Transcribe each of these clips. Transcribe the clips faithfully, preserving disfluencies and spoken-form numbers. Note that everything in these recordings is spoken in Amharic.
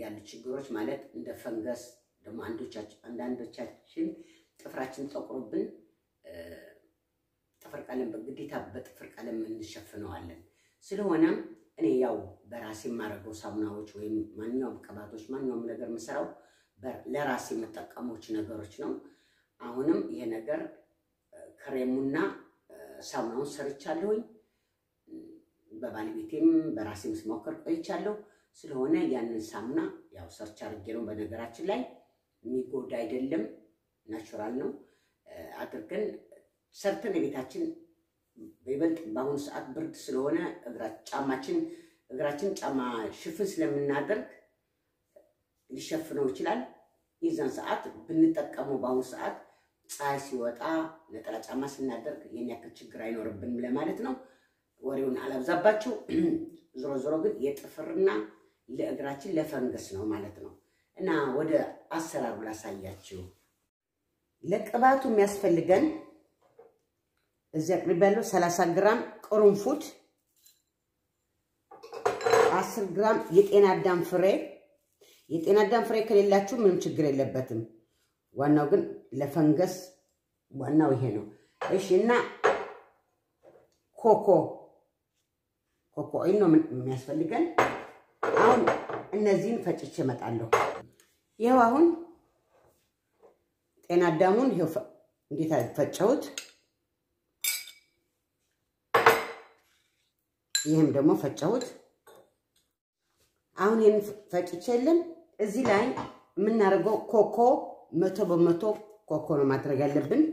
ያሉ ችግሮች ማለት እንደ ፈንገስ ደሞ አንዶቻችን አንዳንዶቻችን ጥፍራችን ተቆርብን ጥፍር ቀለም በግዴታ በጥፍር ቀለም እንሸፍነዋለን ስለሆነም እኔ ያው በራሴ ማረገው ሳሙናዎች ወይ ማንኛውም ቅባቶች ማንኛውም ነገር መስራው ለራሴ መጠቀሞች ነገሮች ነው አሁንም ይሄ ነገር ክሬሙና ሳሙናውን ሰርቻለሁ በባለቤቴም በራሴም ስሞክር ቆይቻለሁ ስለሆነ ያንን ሳሙና ያው ሰርች አድርጌ በነገራችን ላይ የሚጎዳ አይደለም ናቹራል ነው አድርገን ሰርተን ቤታችን በይበልጥ ባሁን ሰዓት ብርድ ስለሆነ እግራጫማችን እግራችን ጫማ ሽፍን ስለምናደርግ ሊሸፍነው ይችላል ይዛን ሰዓት ብንጠቀመው ባሁን ሰዓት ፀሐይ ሲወጣ ለጥላ ጫማ ስናደርግ የኛ ችግር አይኖርብንም ለማለት ነው ወሬውን አላብዛባችሁ ዝሮ ዝሮ ግን የጥፍርና ለእግራችን ለፈንገስ ነው ማለት ነው እና ወደ አሰራሩ ላሳያችሁ ለቅባቱ የሚያስፈልገን እዚህ አቅርባለሁ ሰላሳ ግራም ቅርንፉድ አስር ግራም የጤና አዳም ፍሬ የጤና አዳም ፍሬ ከሌላችሁ ምንም ችግር የለበትም ዋናው ግን ለፈንገስ ዋናው ይሄ ነው እሺና ኮኮ ኮኮ አይኖ የሚያስፈልገን አሁን እነዚህን ፈጭቼ መጣለሁ ይሄው አሁን ጤና አዳሙን ይሄው እንዴት አፈጨሁት ይሄም ደግሞ ፈጨሁት አሁን ይሄን ፈጭቼልን እዚህ ላይ የምናረገው ኮኮ መቶ በመቶ ኮኮ ነው ማድረግ ያለብን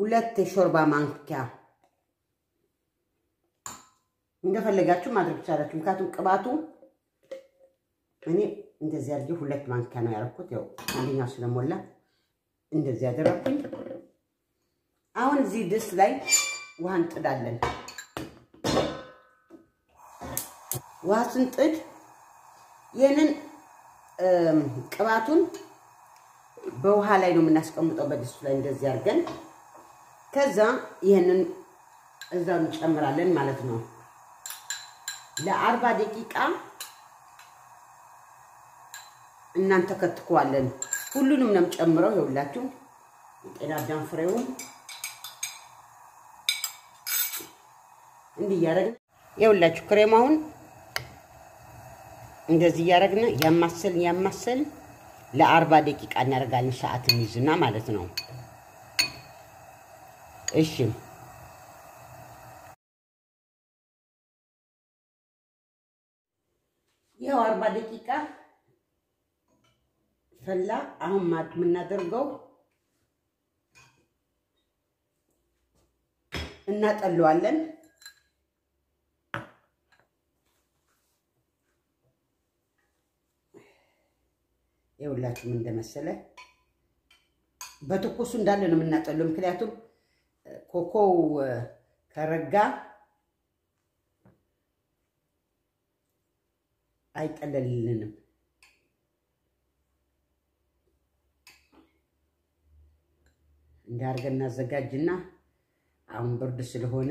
ሁለት ሾርባ ማንኪያ እንደፈለጋችሁ ማድረግ ይችላልችሁ ካቱም ቅባቱ እኔ እንደዚህ አድርጌ ሁለት ማንኪያ ነው ያረኩት ያው አንደኛው ስለሞላ እንደዚህ አደረኩኝ አሁን እዚህ ድስት ላይ ውሃ እንጥዳለን ውሃ ስንጥድ የነን ቅባቱን በውሃ ላይ ነው እናስቀምጣው በድስቱ ላይ እንደዚህ አድርገን ከዛ ይሄንን እዛው እንጨምራለን ማለት ነው ለአርባ ደቂቃ እናንተ ከተከዋለን ሁሉንም ነው ጨምረው ይውላችሁ የጤና አዳም ፍሬው እንዴ ያረግን ይውላችሁ ክሬማውን እንደዚህ ያረግና ያማሰል ያማሰል ለአርባ ደቂቃ እናረጋለን ሰዓት እንይዝና ማለት ነው እሺ ያው አርባ ደቂቃ ፈላ አሁን ማጥ ምናደርገው እናጠለዋለን ይውላችሁ ምን እንደመሰለ በትኩሱ እንዳለ ነው እናጠለው ምክንያቱም ኮኮው ከረጋ አይጠለልልንም እንዳርገና ዘጋጅና አሁን ብርድ ስለሆነ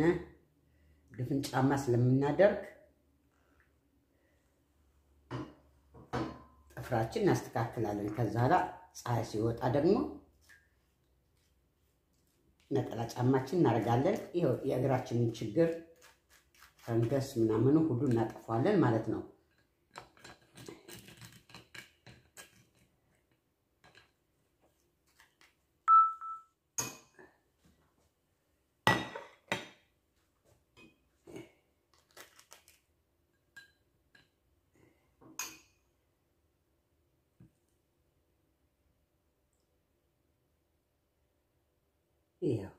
ድፍን ጫማ ስለምናደርግ ጥፍራችን እናስተካክላለን ከዛላ ፀሐይ ሲወጣ ደግሞ ነጠላ ጫማችን እናረጋለን ይሄው የእግራችንን ችግር ፈንገስ ምናምን ሁሉ እናጠፋለን ማለት ነው Yeah.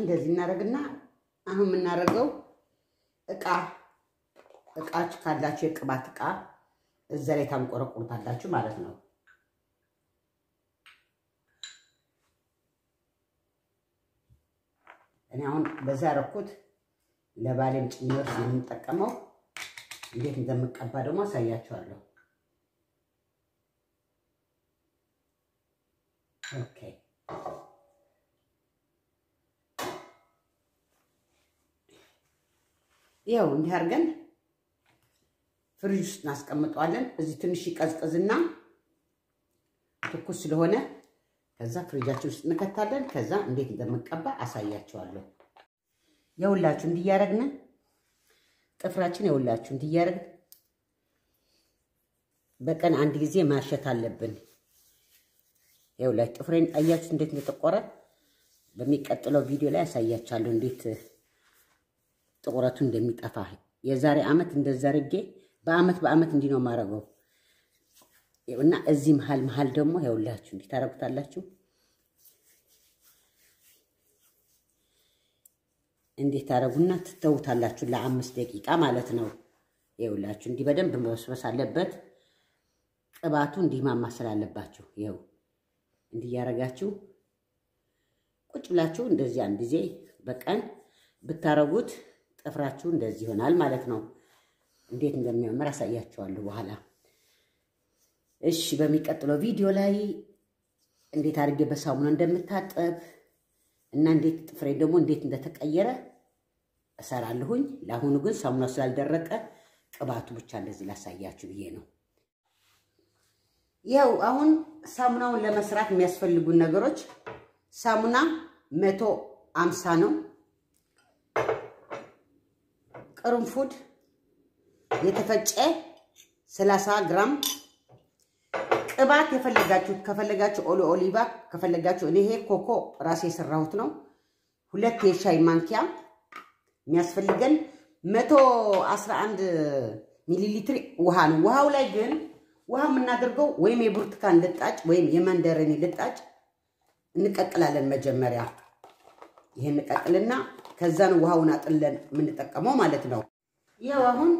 እንደዚህ እናረግና አሁን እናረጋው እቃ እቃች ካላችሁ የቅባት እቃ እዛ ላይ ታንቆረቁርታላችሁ ማለት ነው። እኔ አሁን በዛ ረኩት ለባለም ጭምር ስለምንጠቀመው እንዴት እንደምቀባ ደግሞ አሳያችኋለሁ። ኦኬ ያው እንዲህ አድርገን ፍሪጅ ውስጥ እናስቀምጣለን። እዚህ ትንሽ ይቀዝቅዝና ትኩስ ስለሆነ ከዛ ፍሪጃችን ውስጥ እንከታለን። ከዛ እንዴት እንደምቀባ አሳያችኋለሁ። ያውላችሁ እንዲያረግነ ጥፍራችን ያውላችሁ እንዲያረግ በቀን አንድ ጊዜ ማርሸት አለብን። ያውላችሁ ጥፍሬን አያችሁ እንዴት እንደተቆረ በሚቀጥለው ቪዲዮ ላይ አሳያችኋለሁ እንዴት ጥቁራቱን እንደሚጠፋ። የዛሬ አመት እንደዛርጌ በአመት በአመት እንዲ ነው ማረገው እና እዚህ መሃል መሃል ደግሞ ያውላችሁ እንዲታረጉታላችሁ እንዲታረጉና ተተውታላችሁ ለአምስት ደቂቃ ማለት ነው። ያውላችሁ እንዲ በደንብ መስበስ አለበት። ቅባቱ እንዲማማሰል አለባችሁ። ይው እንዲያረጋችሁ ቁጭ ብላችሁ እንደዚህ አንድ ጊዜ በቀን ብታረጉት ጥፍራችሁ እንደዚህ ይሆናል ማለት ነው። እንዴት እንደሚያምር አሳያችኋለሁ በኋላ። እሺ በሚቀጥለው ቪዲዮ ላይ እንዴት አድርጌ በሳሙና እንደምታጠብ እና እንዴት ጥፍሬ ደግሞ እንዴት እንደተቀየረ እሰራለሁኝ። ለአሁኑ ግን ሳሙና ስላልደረቀ ቅባቱ ብቻ እንደዚህ ላሳያችሁ ብዬ ነው። ያው አሁን ሳሙናውን ለመስራት የሚያስፈልጉ ነገሮች ሳሙና መቶ ሃምሳ ነው። ቅርንፉድ የተፈጨ ሰላሳ ግራም፣ ቅባት የፈለጋችሁ ከፈለጋችሁ ኦሊ ኦሊቫ ከፈለጋችሁ እኔ ይሄ ኮኮ ራሴ ሰራሁት ነው። ሁለት የሻይ ማንኪያ የሚያስፈልገን መቶ አስራ አንድ ሚሊ ሊትር ውሃ ነው። ውሃው ላይ ግን ውሃ የምናደርገው ወይም የብርቱካን ልጣጭ ወይም የማንደረኒ ልጣጭ እንቀቅላለን መጀመሪያ። ይሄን እንቀቅልና ከዛን ውሃውን አጥለን የምንጠቀመው ማለት ነው። ያው አሁን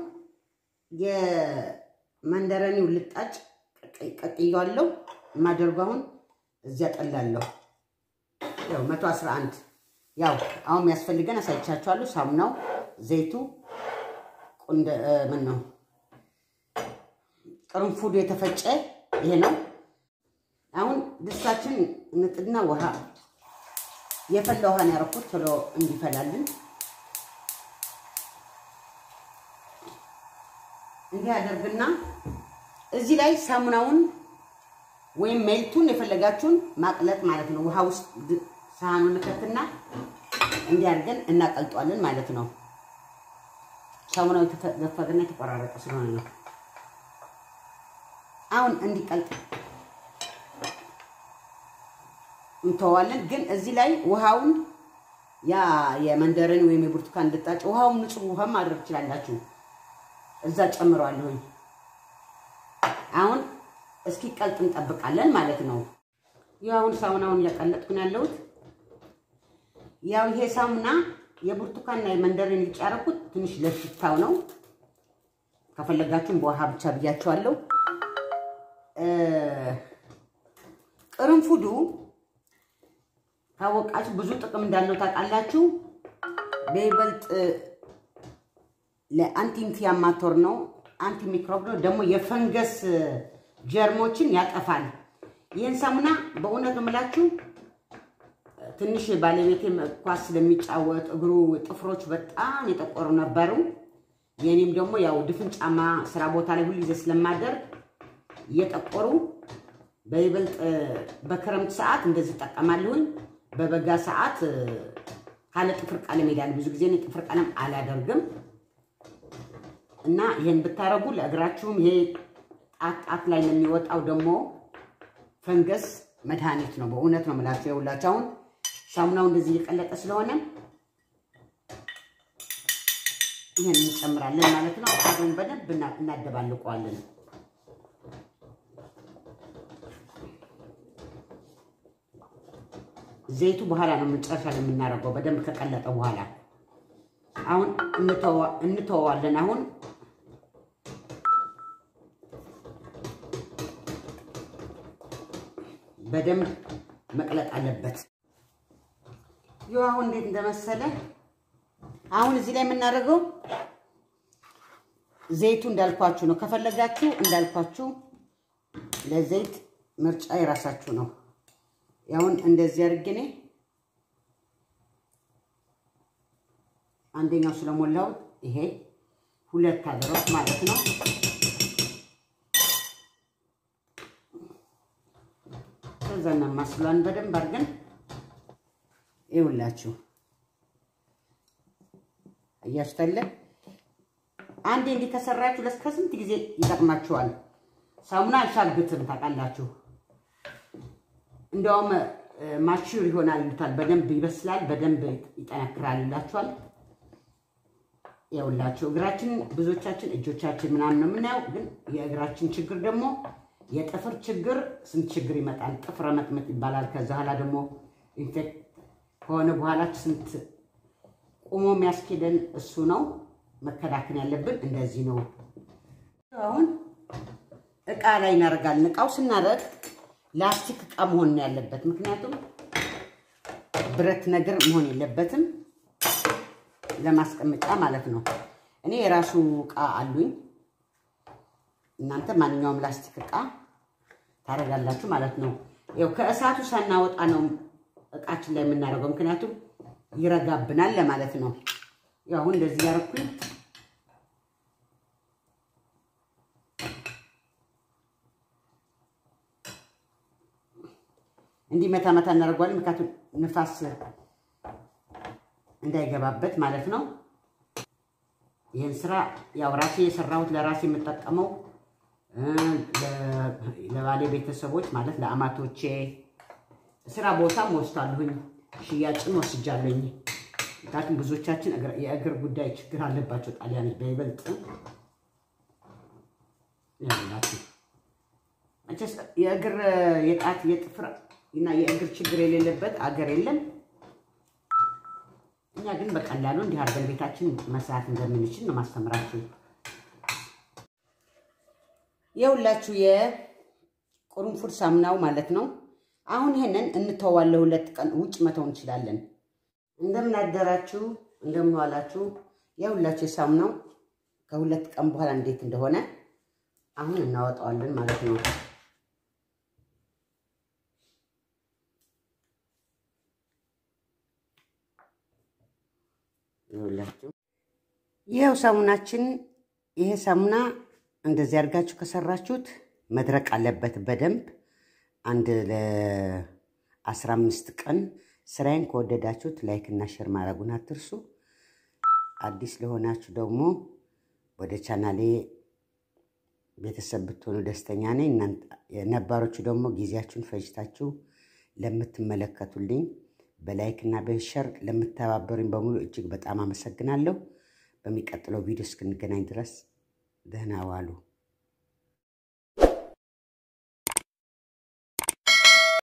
የማንደረኒው ልጣጭ ቀቅያለሁ ማደርጋውን እዚያ ጠላለሁ። ያው መቶ አስራ አንድ ያው አሁን የሚያስፈልገን አሳይቻችኋለሁ። ሳሙናው፣ ዘይቱ፣ ቁንደ ምን ነው ቅርንፉድ የተፈጨ ይሄ ነው። አሁን ድስታችን ንጥና ውሃ የፈላ ውሃ ያረኩት ቶሎ እንዲፈላልን እንዲያደርግና እዚህ ላይ ሳሙናውን ወይም ሜልቱን የፈለጋችሁን ማቅለጥ ማለት ነው። ውሃ ውስጥ ሳህኑን ከተና እንዲያርገን እናቀልጣለን ማለት ነው። ሳሙናው ተፈገነ ተቆራረጠ ስለሆነ ነው። አሁን እንዲቀልጥ እንተዋለን። ግን እዚህ ላይ ውሃውን ያ የማንደረኒ ወይም የብርቱካን ልጣጭ ውሃውን ንጹህ ውሃ ማድረግ ይችላልላችሁ እዛ ጨምሯለሁ። አሁን እስኪ ቀልጥ እንጠብቃለን ማለት ነው። ያው ሳሙናውን ለቀለጥኩኝ ያለሁት ያው ይሄ ሳሙና የብርቱካንና የማንደረኒ ሊጫረኩት ትንሽ ለሽታው ነው። ከፈለጋችሁም በውሃ ብቻ ብያችኋለሁ። ቅርንፉዱ ታወቃችሁ ብዙ ጥቅም እንዳለው ታውቃላችሁ። በይበልጥ ለአንቲ ኢንፍላማቶር ነው፣ አንቲ ሚክሮብ ነው፣ ደግሞ የፈንገስ ጀርሞችን ያጠፋል። ይሄን ሳሙና በእውነት እምላችሁ ትንሽ ባለቤቴ ኳስ ስለሚጫወት እግሩ ጥፍሮች በጣም የተቆሩ ነበሩ። የኔም ደግሞ ያው ድፍን ጫማ ስራ ቦታ ላይ ሁሉ ይዘስ ስለማደርግ እየተቆሩ በይበልጥ በክረምት ሰዓት እንደዚህ ተጠቀማለሁ። በበጋ ሰዓት ካለ ጥፍር ቀለም ይላል። ብዙ ጊዜ ነው ጥፍር ቀለም አላደርግም እና ይሄን ብታረጉ ለእግራችሁም ይሄ ጣጣት ላይ ለሚወጣው ደግሞ ፈንገስ መድኃኒት ነው። በእውነት ነው የምላችሁ። ያውላችሁ አሁን ሳሙናው እንደዚህ እየቀለጠ ስለሆነ ይሄን እንጨምራለን ማለት ነው። አሁን በደንብ እናደባልቀዋለን። زيتو بهالا أنا متأسف على من نارجو بدم كتقلت أبوهالا. عون نتوا نتوا لنا هون بدم مقلت علبت. يو عون ديت دمسله. عون زي لي من نارجو زيتون دالقاتشو نو كفر لجاتو دالقاتشو لزيت مرج أي راساتشو نو. ያውን እንደዚህ አርግኔ አንደኛው ስለሞላው ይሄ ሁለት አደረኩ ማለት ነው። ከዛና ማስላን በደንብ አርገን ይውላችሁ አያስተለ አንዴ እንዲተሰራችሁ ለስከስንት ጊዜ ይጣቀማችኋል። ሳሙና አሻግትም ታቃላችሁ እንደውም ማቹር ይሆናል እንታል በደንብ ይበስላል በደንብ ይጣናክራልላችኋል። ያውላችሁ እግራችን ብዙዎቻችን እጆቻችን ምናምን ነው ምናው ግን የእግራችን ችግር ደግሞ የጥፍር ችግር ስንት ችግር ይመጣል። ጥፍረ መጥመጥ ይባላል። ከዛ ኋላ ደግሞ ኢንፌክት ሆነ በኋላ ስንት ቆሞ የሚያስከደን እሱ ነው መከላከል ያለብን። እንደዚህ ነው አሁን እቃ ላይ እናረጋለን። እቃው ስናረግ ላስቲክ እቃ መሆን ያለበት ምክንያቱም ብረት ነገር መሆን የለበትም ለማስቀመጫ ማለት ነው። እኔ የራሱ እቃ አሉኝ እናንተ ማንኛውም ላስቲክ እቃ ታረጋላችሁ ማለት ነው። ያው ከእሳቱ ሳናወጣ ነው እቃችን ላይ የምናረገው ምክንያቱም ይረጋብናል ለማለት ነው። ያው አሁን እንደዚህ ያረኩኝ እንዲ መታ መታ እናረጋለን ምካቱ ንፋስ እንዳይገባበት ማለት ነው። ይሄን ስራ ያው ራሴ የሰራሁት ለራሴ የምጠቀመው ለባለ ቤተሰቦች ማለት ለአማቶቼ ስራ ቦታም ወስታለሁኝ ሽያጭም ወስጃለሁኝ። ታክን ብዙዎቻችን የእግር ጉዳይ ችግር አለባቸው ጣሊያን በይበልጥ ያላችሁ አጨስ የእግር የጣት የጥፍራ እና የእግር ችግር የሌለበት አገር የለም። እኛ ግን በቀላሉ እንዲህ አርገን ቤታችን መስራት እንደምንችል ነው ማስተምራችሁ። የውላችሁ የቁርንፉድ ሳሙናው ማለት ነው። አሁን ይሄንን እንተዋለው ሁለት ቀን ውጭ መተው እንችላለን። እንደምን አደራችሁ እንደምን ዋላችሁ። የውላችሁ የሳሙናው ከሁለት ቀን በኋላ እንዴት እንደሆነ አሁን እናወጣዋለን ማለት ነው። ይሄው ሳሙናችን ይሄ ሳሙና እንደዚህ አርጋችሁ ከሰራችሁት መድረቅ አለበት በደንብ አንድ ለ15 ቀን። ስራዬን ከወደዳችሁት ላይክ እና ሼር ማድረጉን አትርሱ። አዲስ ለሆናችሁ ደግሞ ወደ ቻናሌ ቤተሰብ ብትሆኑ ደስተኛ ነኝ። ነባሮቹ ደግሞ ጊዜያችሁን ፈጅታችሁ ለምትመለከቱልኝ በላይክ እና በሼር ለምትተባበሩኝ በሙሉ እጅግ በጣም አመሰግናለሁ። በሚቀጥለው ቪዲዮ እስክንገናኝ ድረስ ደህና ዋሉ።